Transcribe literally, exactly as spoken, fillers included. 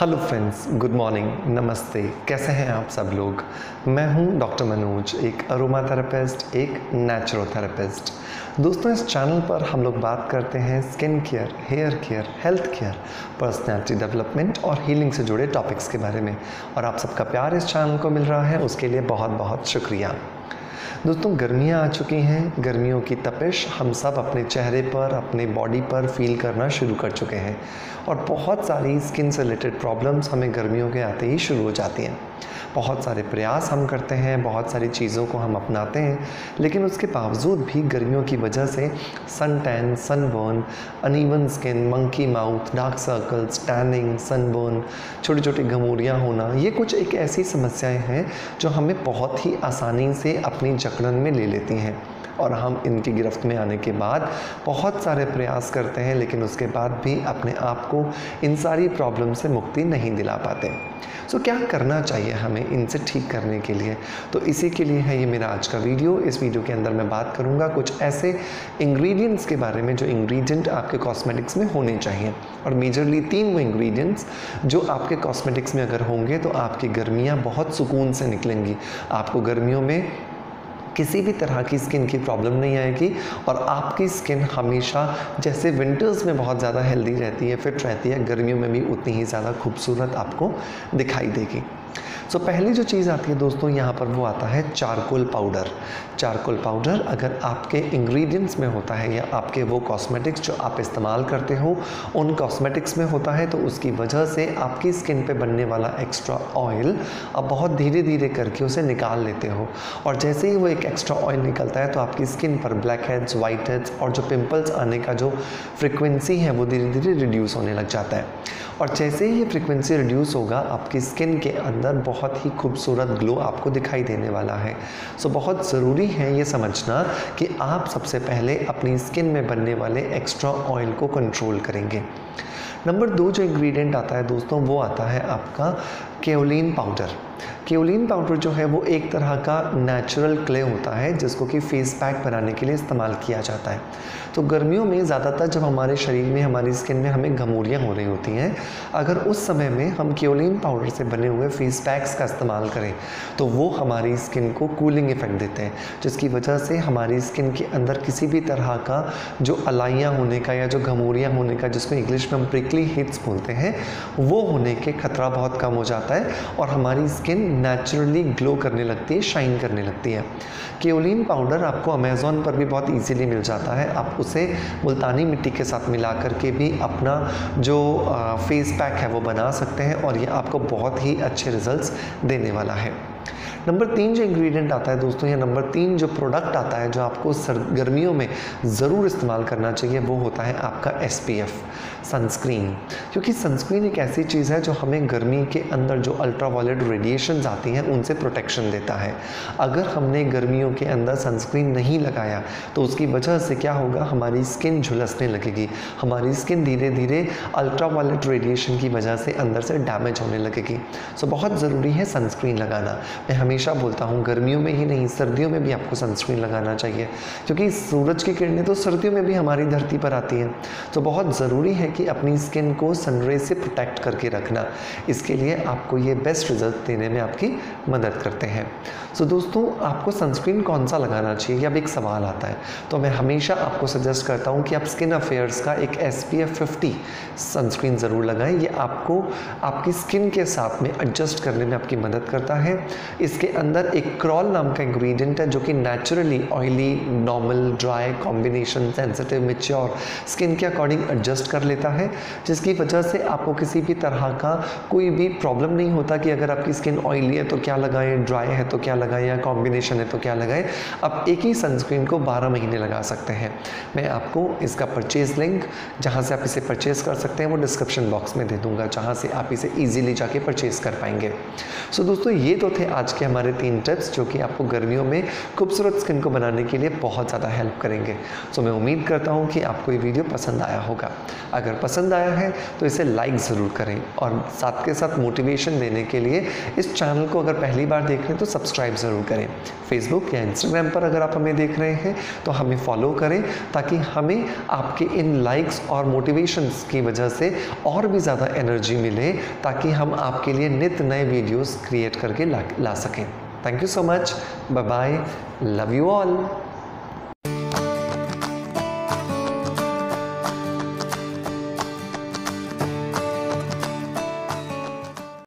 Hello friends, good morning, नमस्ते। कैसे हैं आप सब लोग? मैं हूं डॉक्टर मनोज, एक अरोमा थेरेपिस्ट, एक नेचुरो थेरेपिस्ट। दोस्तों, इस चैनल पर हम लोग बात करते हैं skin care, hair care, health care, personality development और हीलिंग से जुड़े टॉपिक्स के बारे में। और आप सबका प्यार इस चैनल को मिल रहा है, उसके लिए बहुत बहुत शुक्रिया। दोस्तों, गर्मियाँ आ चुकी हैं। गर्मियों की तपिश हम सब अपने चेहरे पर, अपने बॉडी पर फील करना शुरू कर चुके हैं और बहुत सारी स्किन से रिलेटेड प्रॉब्लम्स हमें गर्मियों के आते ही शुरू हो जाती हैं। बहुत सारे प्रयास हम करते हैं, बहुत सारी चीज़ों को हम अपनाते हैं, लेकिन उसके बावजूद भी गर्मियों की वजह से sun tan, sunburn, uneven skin, monkey mouth, dark circles, tanning, sunburn, छोटी छोटी घमोरियाँ होना, ये कुछ एक ऐसी समस्याएँ हैं जो हमें बहुत ही आसानी से अपनी जकड़न में ले लेती हैं और हम इनकी गिरफ्त में आने के बाद बहुत सारे प्रयास करते हैं, लेकिन उसके बाद भी अपने आप को इन सारी प्रॉब्लम से मुक्ति नहीं दिला पाते। सो क्या करना चाहिए हमें इनसे ठीक करने के लिए? तो इसी के लिए है ये मेरा आज का वीडियो। इस वीडियो के अंदर मैं बात करूँगा कुछ ऐसे इंग्रेडिएंट्स के बारे में जो इंग्रेडिएंट आपके कॉस्मेटिक्स में होने चाहिए, और मेजरली तीन वो इंग्रेडिएंट्स जो आपके कॉस्मेटिक्स में अगर होंगे तो आपकी गर्मियाँ बहुत सुकून से निकलेंगी। आपको गर्मियों में किसी भी तरह की स्किन की प्रॉब्लम नहीं आएगी और आपकी स्किन हमेशा, जैसे विंटर्स में बहुत ज़्यादा हेल्दी रहती है, फिट रहती है, गर्मियों में भी उतनी ही ज़्यादा खूबसूरत आपको दिखाई देगी। सो so, पहली जो चीज़ आती है दोस्तों यहाँ पर, वो आता है चारकोल पाउडर। चारकोल पाउडर अगर आपके इंग्रेडिएंट्स में होता है या आपके वो कॉस्मेटिक्स जो आप इस्तेमाल करते हो उन कॉस्मेटिक्स में होता है, तो उसकी वजह से आपकी स्किन पे बनने वाला एक्स्ट्रा ऑयल आप बहुत धीरे धीरे करके उसे निकाल लेते हो, और जैसे ही वो एक एक्स्ट्रा ऑयल निकलता है तो आपकी स्किन पर ब्लैक हेड्स, वाइट हेड्स और जो पिम्पल्स आने का जो फ्रिक्वेंसी है वो धीरे धीरे रिड्यूस होने लग जाता है। और जैसे ही ये फ्रिक्वेंसी रिड्यूस होगा, आपकी स्किन के अंदर बहुत ही खूबसूरत ग्लो आपको दिखाई देने वाला है। सो बहुत ज़रूरी है ये समझना कि आप सबसे पहले अपनी स्किन में बनने वाले एक्स्ट्रा ऑयल को कंट्रोल करेंगे। नंबर दो जो इंग्रेडिएंट आता है दोस्तों, वो आता है आपका केओलिन पाउडर। केओलिन पाउडर जो है वो एक तरह का नेचुरल क्ले होता है जिसको कि फेस पैक बनाने के लिए इस्तेमाल किया जाता है। तो गर्मियों में ज़्यादातर जब हमारे शरीर में, हमारी स्किन में हमें घमोरियाँ हो रही होती हैं, अगर उस समय में हम केओलिन पाउडर से बने हुए फेस पैक्स का इस्तेमाल करें तो वो हमारी स्किन को कूलिंग इफेक्ट देते हैं, जिसकी वजह से हमारी स्किन के अंदर किसी भी तरह का जो अलाइयाँ होने का या जो घमोरियाँ होने का, जिसको इंग्लिश में हम प्रिकली हिट्स बोलते हैं, वो होने के खतरा बहुत कम हो जाता है और हमारी स्किन नेचुरली ग्लो करने लगती है, शाइन करने लगती है। केओलिन पाउडर आपको अमेज़ॉन पर भी बहुत इजीली मिल जाता है। आप उसे मुल्तानी मिट्टी के साथ मिला करके भी अपना जो फेस पैक है वो बना सकते हैं और ये आपको बहुत ही अच्छे रिजल्ट्स देने वाला है। नंबर तीन जो इंग्रेडिएंट आता है दोस्तों, या नंबर तीन जो प्रोडक्ट आता है जो आपको गर्मियों में ज़रूर इस्तेमाल करना चाहिए, वो होता है आपका एस पी एफ सनस्क्रीन। क्योंकि सनस्क्रीन एक ऐसी चीज़ है जो हमें गर्मी के अंदर जो अल्ट्रावायलेट रेडिएशंस आती हैं उनसे प्रोटेक्शन देता है। अगर हमने गर्मियों के अंदर सनस्क्रीन नहीं लगाया तो उसकी वजह से क्या होगा, हमारी स्किन झुलसने लगेगी, हमारी स्किन धीरे धीरे अल्ट्रावायलेट रेडिएशन की वजह से अंदर से डैमेज होने लगेगी। सो बहुत ज़रूरी है सनस्क्रीन लगाना। मैं हमेशा बोलता हूँ, गर्मियों में ही नहीं, सर्दियों में भी आपको सनस्क्रीन लगाना चाहिए, क्योंकि सूरज की किरणें तो सर्दियों में भी हमारी धरती पर आती हैं। तो बहुत ज़रूरी है कि अपनी स्किन को सनरेज से प्रोटेक्ट करके रखना। इसके लिए आपको ये बेस्ट रिजल्ट देने में आपकी मदद करते हैं। सो दोस्तों, आपको सनस्क्रीन कौन सा लगाना चाहिए, अब एक सवाल आता है, तो मैं हमेशा आपको सजेस्ट करता हूँ कि आप स्किन अफेयर्स का एक S P F fifty sunscreen ज़रूर लगाएं। ये आपको आपकी स्किन के साथ में एडजस्ट करने में आपकी मदद करता है। इसके अंदर एक क्रॉल नाम का इंग्रेडिएंट है जो कि naturally oily, normal, dry, combination, sensitive, mature skin के अकॉर्डिंग एडजस्ट कर लेता है, जिसकी वजह से आपको किसी भी तरह का कोई भी प्रॉब्लम नहीं होता कि अगर आपकी स्किन ऑयली है तो क्या लगाएं, ड्राई है तो क्या लगाएं, या कॉम्बिनेशन है तो क्या लगाएं। आप एक ही सनस्क्रीन को बारह महीने लगा सकते हैं। मैं आपको इसका परचेज लिंक, जहाँ से आप इसे परचेज़ कर सकते हैं, वो डिस्क्रिप्शन बॉक्स में दे दूँगा, जहाँ से आप इसे ईजिली जाके परचेज़ कर पाएंगे। सो दोस्तों, ये तो थे आज के हमारे तीन टिप्स जो कि आपको गर्मियों में खूबसूरत स्किन को बनाने के लिए बहुत ज़्यादा हेल्प करेंगे। सो मैं उम्मीद करता हूँ कि आपको ये वीडियो पसंद आया होगा। अगर पसंद आया है तो इसे लाइक ज़रूर करें और साथ के साथ मोटिवेशन देने के लिए इस चैनल को अगर पहली बार देख रहे हैं तो सब्सक्राइब ज़रूर करें। फेसबुक या इंस्टाग्राम पर अगर आप हमें देख रहे हैं तो हमें फॉलो करें ताकि हमें आपके इन लाइक्स और मोटिवेशंस की वजह से और भी ज़्यादा एनर्जी मिले ताकि हम आपके लिए नित नए वीडियोस क्रिएट करके ला, ला सकें। Thank you so much, bye bye, love you all.